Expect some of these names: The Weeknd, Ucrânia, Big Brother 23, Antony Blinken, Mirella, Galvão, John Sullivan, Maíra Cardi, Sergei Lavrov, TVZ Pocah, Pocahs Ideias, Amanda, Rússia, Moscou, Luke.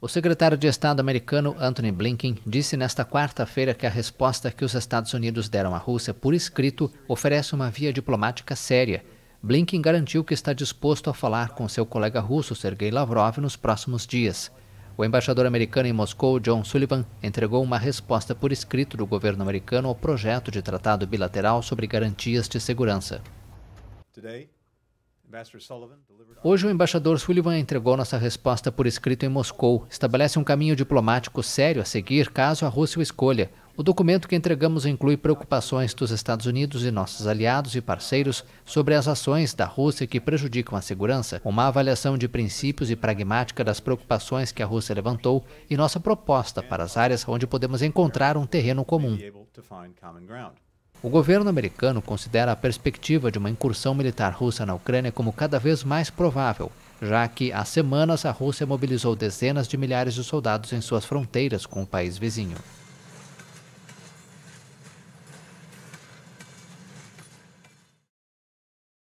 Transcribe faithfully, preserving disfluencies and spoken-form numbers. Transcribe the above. O secretário de Estado americano Antony Blinken disse nesta quarta-feira que a resposta que os Estados Unidos deram à Rússia por escrito oferece uma via diplomática séria. Blinken garantiu que está disposto a falar com seu colega russo Sergei Lavrov nos próximos dias. O embaixador americano em Moscou, John Sullivan, entregou uma resposta por escrito do governo americano ao projeto de tratado bilateral sobre garantias de segurança. Hoje, o embaixador Sullivan entregou nossa resposta por escrito em Moscou. Estabelece um caminho diplomático sério a seguir caso a Rússia o escolha. O documento que entregamos inclui preocupações dos Estados Unidos e nossos aliados e parceiros sobre as ações da Rússia que prejudicam a segurança, uma avaliação de princípios e pragmática das preocupações que a Rússia levantou e nossa proposta para as áreas onde podemos encontrar um terreno comum. O governo americano considera a perspectiva de uma incursão militar russa na Ucrânia como cada vez mais provável, já que há semanas a Rússia mobilizou dezenas de milhares de soldados em suas fronteiras com o país vizinho.